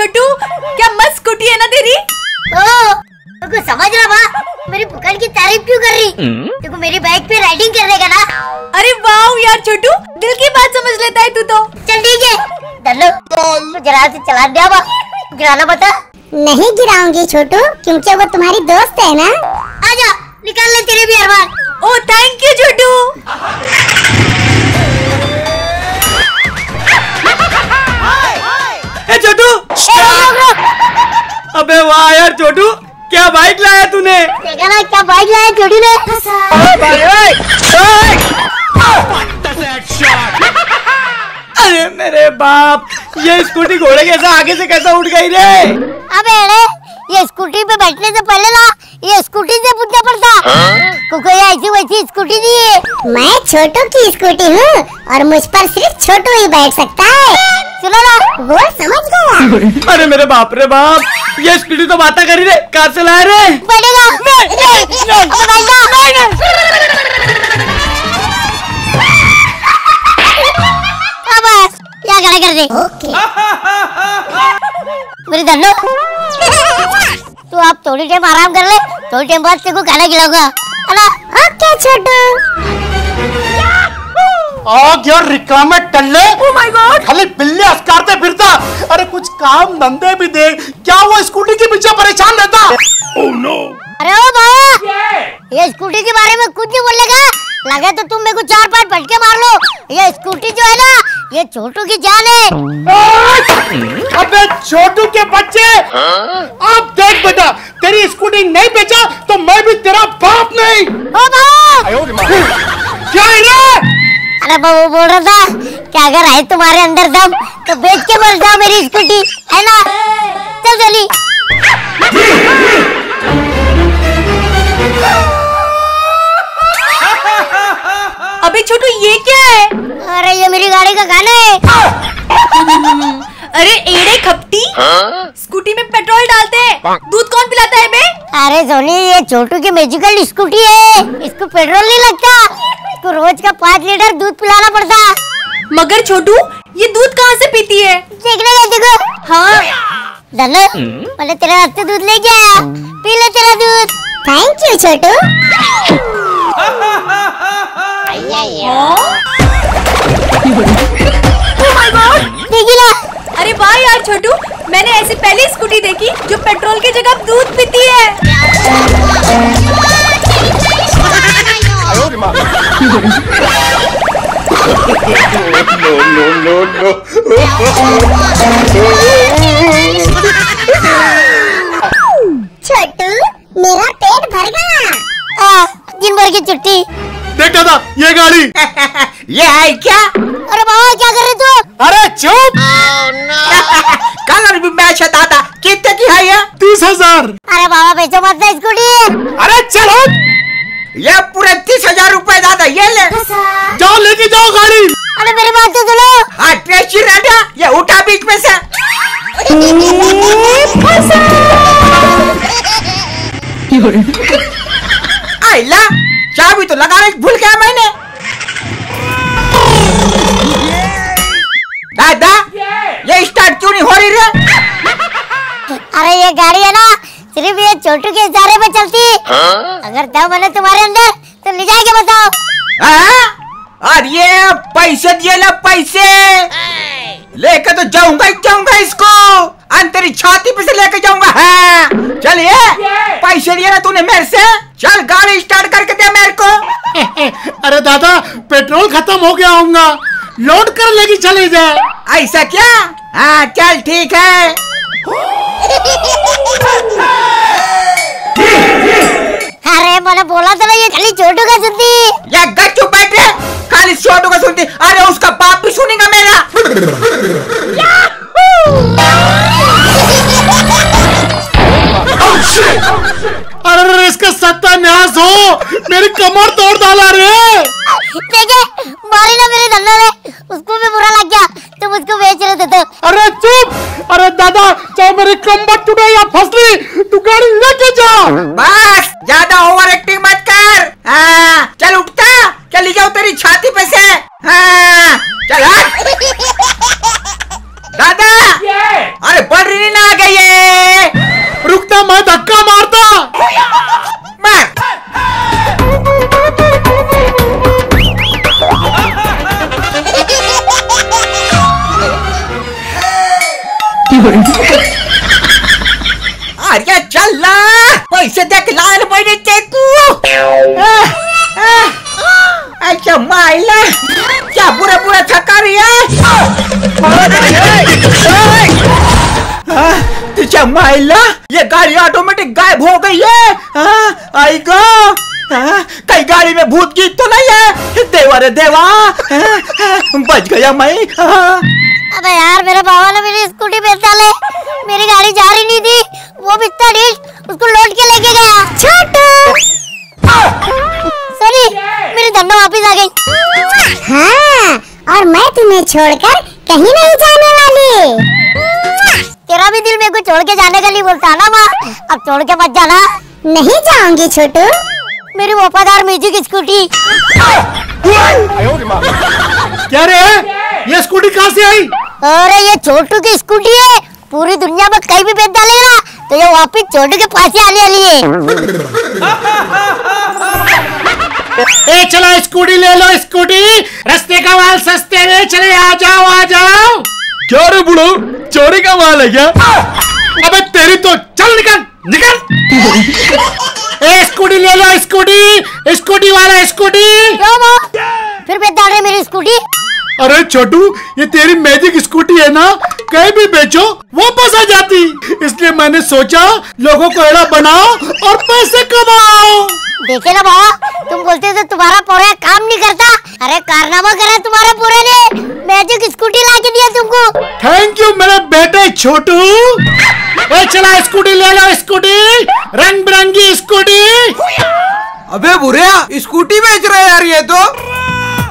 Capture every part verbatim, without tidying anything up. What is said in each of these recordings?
छोटू, क्या मस्त स्कूटी है ना तेरी। ओ, तो समझ रहा वाह, मेरी पुकार की तारीफ क्यों कर रही। देखो तो मेरी बाइक पे राइडिंग करने का ना। अरे वाह यार छोटू, दिल की बात समझ लेता है तू तो। चल ठीक है, जरा से चला दिया वाह। गिराना पता नहीं। गिराऊंगी छोटू, क्योंकि वो तुम्हारी दोस्त है ना। आजा निकाल ले तेरे भी अरबार। ओ थैंक यू छोटू। छोटू, अबे वाह यार छोटू, क्या बाइक लाया तूने। देखा ना क्या बाइक लाया छोटू ने। अरे मेरे बाप, ये स्कूटी घोड़े कैसा आगे से कैसा उठ गई रे। अबे अरे, ये स्कूटी पे बैठने से पहले ना ये स्कूटी से पूछना पड़ता। कोई ऐसी वैसी स्कूटी नहीं है। मैं छोटू की स्कूटी हूँ और मुझ पर सिर्फ छोटू ही बैठ सकता है। सुनो ना, वो समझ गया। अरे मेरे बाप रे बाप, ये स्कूटी तो बाता करी रे, कहाँ से लाए रे। बैठेगा क्या करे कर रहे। मेरे धन्नो, तू आप थोड़ी टाइम आराम कर ले, थोड़ी टाइम बाद तेरे को खाना खिलाऊंगा है ना। ओके छोटू। और यार रिकामे टल्ले, oh my God, खाली बिल्ले अस्कारते फिरता। अरे कुछ काम धंधे भी दे, क्या वो स्कूटी के पीछे परेशान रहता। oh no. अरे ओ भैया, yeah. ये स्कूटी के बारे में कुछ नहीं बोलेगा। लगे तो तुम मेरे को चार पांच फटके मार लो। ये स्कूटी जो है ना, ये छोटू की जान है। अबे छोटू के बच्चे, अब देख बेटा, तेरी स्कूटी नहीं बेचा तो मैं भी तेरा बाप नहीं। ओ भाई, अरे वो बोल रहा था कि अगर है तुम्हारे अंदर दम तो बेच के मर जाओ मेरी स्कूटी, है ना। चल चली। अबे छोटू, ये क्या है। अरे ये मेरी गाड़ी का गाना है। अरे एड़े खपटी, स्कूटी में पेट्रोल डालते हैं, दूध कौन पिलाता है बे। अरे सोनी, ये छोटू की मैजिकल स्कूटी है, इसको पेट्रोल नहीं लगता। तो रोज का पाँच लीटर दूध पिलाना पड़ता। मगर छोटू, ये दूध कहाँ से पीती है। देखने गए देखो। हाँ धन्नो, मैंने तेरे हाथ दूध ले गया, पी ले तेरा दूध। थैंक यू छोटू। अरे वाह यार छोटू, मैंने ऐसी पहली स्कूटी देखी जो पेट्रोल की जगह दूध पीती है। no, no, no, no. छोटू, मेरा पेट भर गया। दिन भर की छुट्टी। देखता था ये गाड़ी। ये है क्या। अरे बाबा, क्या कर रहे तू। अरे चुप। कलर भी मैच है दादा। कितने की है ये। तीस हजार। अरे बाबा, बेचो मत ना स्कूटी। अरे चलो, ये पूरे तीस हजार रूपए दादा, ये ले जाओ, लेके जाओ गाड़ी। अरे मेरी बात तो सुनो। हाँ ट्रेसी राजा, ये उठा बीच में से। आइला, चाबी तो लगाने भूल गया मैंने। दादा, ये स्टार्ट क्यों नहीं हो रही रे। अरे ये गाड़ी है ना, सिर्फ ये छोटू के इशारे पे चलती। अगर दम है तुम्हारे अंदर तो ले जाके बताओ। और ये पैसे दिए ना, पैसे लेके तो जाऊंगा ही जाऊंगा, इसको अंतरी छाती पे से लेके जाऊंगा। हाँ चलिए, पैसे दिए ना तूने मेरे से, चल गाड़ी स्टार्ट करके दे मेरे को। अरे दादा, पेट्रोल खत्म हो गया होगा, लोड कर लेगी चले जाए। ऐसा क्या। हाँ चल ठीक है। अरे मैंने बोला था ना, ये खाली छोटू का सुनती। या गच्चू बैठ रहे, खाली छोटू का सुनती। अरे उसका बाप भी सुनेगा मेरा। अरे इसका सत्यानाश हो, मेरी कमर तोड़ डाला रे। देखे मारी ना मेरे धन्नो ने, उसको भी बुरा लग गया, तुम उसको बेच रहे थे। अरे चुप। अरे दादा, चाहे मेरी कमर टूटे या फसली, तू गाड़ी लेके जा। बस ज्यादा ओवर एक्टिंग मत कर। हाँ चल उठता, चली जाओ तेरी छाती पे से। हाँ चल। दादा, अरे बढ़ रही अरे चल्ला पैसे देख लाल बने टेकू अच्छा माइला क्या बुरा बुरा थका रही है तुझे माइला ये गाड़ी ऑटोमेटिक गायब हो गई है। आई गो कई गाड़ी में भूत की तो नहीं है। देवा रे देवा बच गया मैं। अबे यार मेरे बाबा ने मेरी स्कूटी बेच डाले, मेरी गाड़ी जा रही नहीं थी, वो बिस्तर उसको लोड के लेके गया। छोटू सॉरी मेरी धन्ना वापस आ गई। हाँ और मैं तुम्हें छोड़कर कहीं नहीं जाने वाली। तेरा भी दिल मेरे को छोड़ के जाने के लिए बोलता ना माँ, अब छोड़ के मत जाना। नहीं जाऊंगी छोटू, मेरी वफादार म्यूजिक स्कूटी। क्या रे ये स्कूटी कहाँ से आई? अरे ये छोटू की स्कूटी है, पूरी दुनिया में कहीं भी बेच डालेगा तो ये वापिस छोटू के पास ही आने वाली है। ए चलो स्कूटी ले लो स्कूटी, रस्ते का माल सस्ते में, चले आ जाओ आ जाओ। क्या रे बुढ़ो चोरी का माल है क्या? अबे तेरी तो, चल निकल निकल। ए स्कूटी ले लो स्कूटी, स्कूटी वाला स्कूटी। फिर बेच रहे मेरी स्कूटी? अरे छोटू ये तेरी मैजिक स्कूटी है ना, कहीं भी बेचो वापस आ जाती, इसलिए मैंने सोचा लोगों को एड़ा बनाओ और पैसे कमाओ। देखे ना बाबा तुम बोलते थे तुम्हारा पूरा काम नहीं करता, अरे कारनामा करा तुम्हारा पूरे ने, मैजिक स्कूटी ला के दिया तुमको। थैंक यू मेरे बेटे छोटू। ए चला स्कूटी ले लो स्कूटी, रंग बिरंगी स्कूटी। अबे बुरिया स्कूटी बेच रहा है यार ये तो।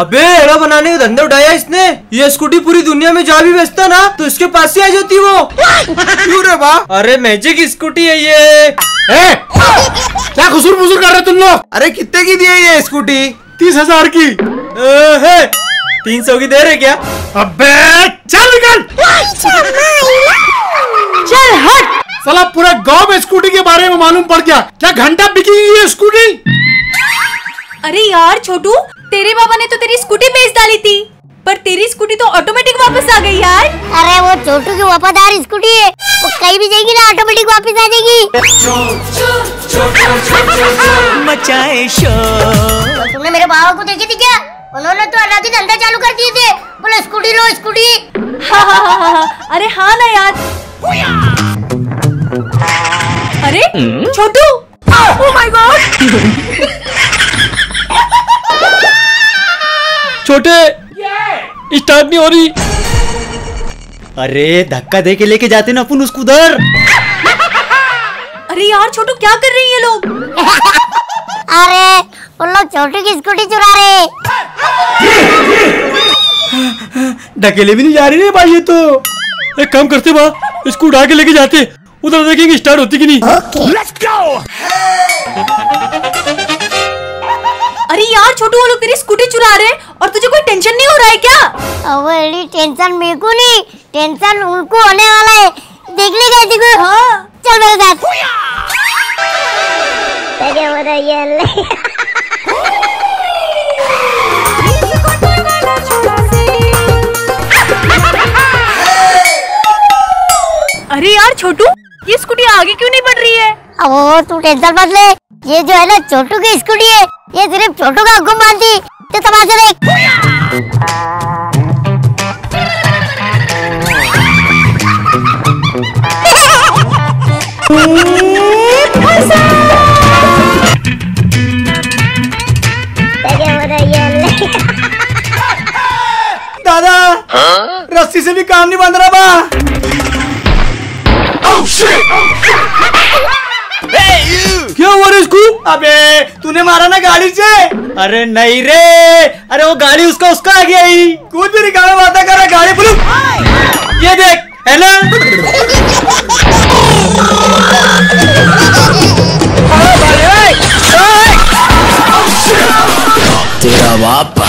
अबे एड़ा बनाने का धंधा उठाया इसने। ये स्कूटी पूरी दुनिया में जहाँ भी बेचता ना तो इसके पास से आ जाती वो। क्यों रे बा? अरे मैजिक स्कूटी है ये। ए, क्या खुसूर मुसूर कर रहे तुम लोग? अरे कितने की दी है ये स्कूटी? तीस हजार की। तीन सौ की दे रहे क्या? अबे चल निकल चल हट। साला पूरा गांव में स्कूटी के बारे में मालूम पड़ गया, क्या घंटा बिकेगी ये स्कूटी? अरे यार छोटू तेरे बाबा ने तो तेरी स्कूटी बेच डाली थी, पर तेरी स्कूटी तो ऑटोमेटिक वापस आ गई यार। अरे वो छोटू की वफादार स्कूटी है, वो कहीं भी जाएगी ना ऑटोमेटिक वापस आ जाएगी। मचाए शोर। तुमने मेरे बाबा को देखी थी क्या? उन्होंने तो अनाजी धंधा चालू कर दिए थे, बोले स्कूटी लो स्कूटी। अरे हाँ ना यार। अरे छोटू ओह माय गॉड। छोटे स्टार्ट नहीं हो रही। अरे धक्का दे के लेके जाते ना अपन उसको उधर। अरे यार छोटू क्या कर रही है लोग? अरे उन लोग छोटू की स्कूटी चुरा रहे। ढकेले भी नहीं जा रही रे भाई ये तो। एक काम करते बा इसको उठा के लेके जाते, उधर देखेंगे स्टार्ट होती कि नहीं। Let's go. अरे यार छोटू वो लोग तेरी स्कूटी चुरा रहे और तुझे कोई टेंशन नहीं हो रहा है क्या? अरे टेंशन मेरे को नहीं, टेंशन उनको होने वाला है, देख लेगा ऐसी कोई हो। चल मेरे साथ। अरे यार छोटू ये स्कूटी आगे क्यों नहीं बढ़ रही है? ओ तू टेंशन मत ले, ये जो है ना छोटू की स्कूटी है, ये सिर्फ छोटू का हुक्म मानती। तो तमाशा देख। दादा रस्सी से भी काम नहीं बंध रहा बा। क्या हुआ रे इसको? अबे तूने मारा ना गाड़ी से। अरे नहीं रे, अरे वो गाड़ी उसका उसका आ गया ही। कुछ भी निकाल बात कर रहा गाड़ी बोलू। ये देख है ना। तेरा बाप।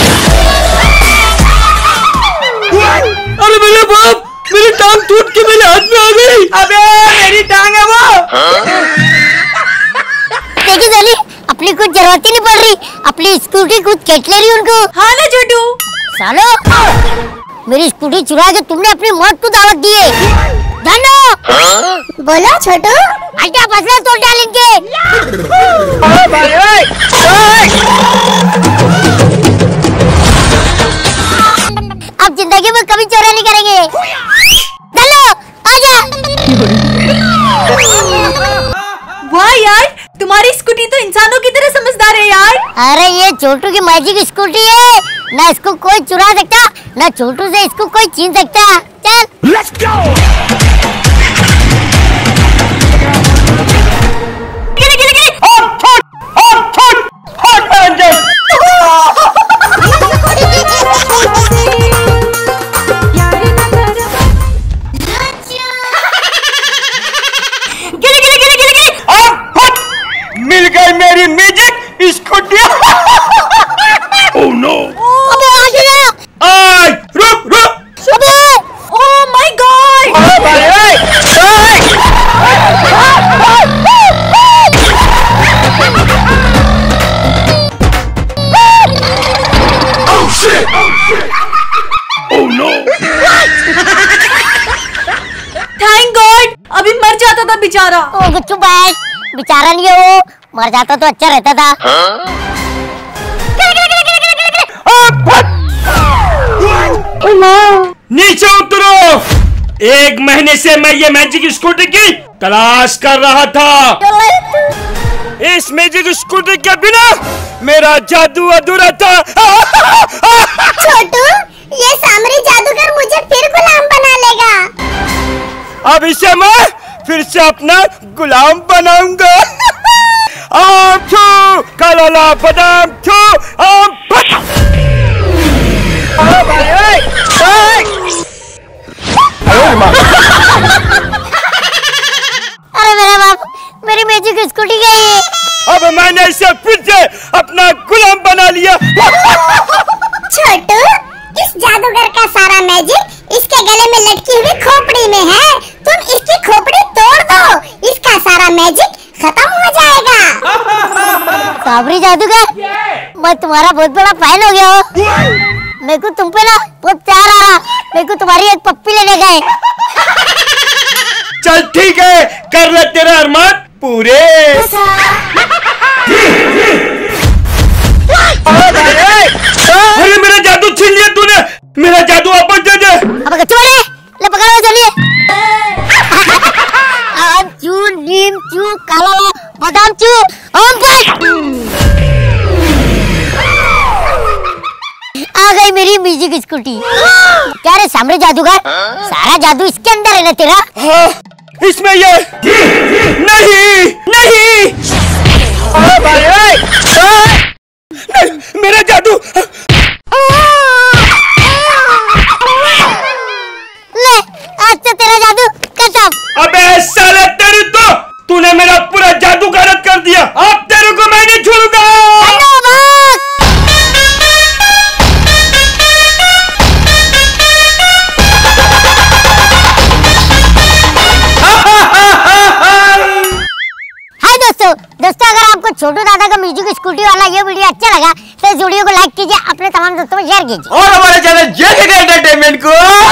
अरे मेरे बाप मेरी टांग टूट के मेरे हाथ में आ गई। अबे मेरी टांग है वो। देखी सोनी अपनी कुछ जरूरत ही नहीं पड़ रही, अपनी स्कूटी खुद खेच ले रही उनको। हाँ ना छोटू सालो, मेरी स्कूटी चुरा के तुमने अपनी मौत को दावत दी है। धनु हाँ? बोलो छोटू अच्छा फसलें तोड़ डाल इनके। ओए भाई ओए अब जिंदगी में कभी चोरी नहीं करेंगे। धनु आजा। वाह यार तुम्हारी स्कूटी तो इंसानों की तरह समझदार है यार। अरे ये छोटू की मैजिक स्कूटी है, ना इसको कोई चुरा सकता ना छोटू से इसको कोई छीन सकता। चल लेट्स गो। बेचारा ओ चुप है, बेचारा नहीं हो, मर जाता तो अच्छा रहता था। नीचे उतरो। एक महीने से मैं ये मैजिक स्कूटी की तलाश कर रहा था। इस मैजिक स्कूटी के बिना मेरा जादू अधूरा था। छोटू, ये सामरी जादूगर मुझे फिर गुलाम बना लेगा। अब इसे मैं फिर से अपना गुलाम बनाऊंगा। आम छू कलोला बदाम छू आम फट। अरे भाई ओए अरे मां अरे मेरा बाप मेरी मैजिक स्कूटी गई। अब मैंने इसे फिर से अपना गुलाम बना लिया। छोटू इस जादूगर का सारा मैजिक इसके गले में लटकी हुई खोपड़ी में है। तुम इसकी खोपड़ी तोड़ दो, इसका सारा मैजिक खत्म हो जाएगा। साबरी जादूगर मैं तुम्हारा बहुत बड़ा फैन हो गया हूँ। मेरे को तुम पे ना बहुत प्यार आ रहा। मेरे को तुम्हारी एक पप्पी लेने गए। चल ठीक है कर ले तेरा अरमान पूरे। अरे मेरा जादू छीन लिया तूने, मेरा जादू वापस दे दे। अब चोरे ले पकड़ो चलिए। आम चू नीम चू काला बादाम चू आम फट। आ गई मेरी म्यूजिक स्कूटी। क्या रे सामने जादूगर, सारा जादू इसके अंदर है ना तेरा। हाँ, इसमें ये नहीं नहीं अरे भाई मेरा जादू ले आज से तेरा जादू खत्म। अबे साले तेरी तो, तूने मेरा पूरा जादू गायब कर दिया। अब तेरे को मैं नहीं छोड़ूंगा। दोस्तों अगर आपको छोटू दादा का म्यूजिक स्कूटी वाला ये वीडियो अच्छा लगा तो इस वीडियो को लाइक कीजिए, अपने तमाम दोस्तों में शेयर कीजिए और हमारे चैनल जेके एंटरटेनमेंट को